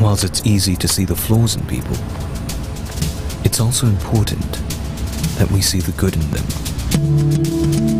Whilst it's easy to see the flaws in people, it's also important that we see the good in them.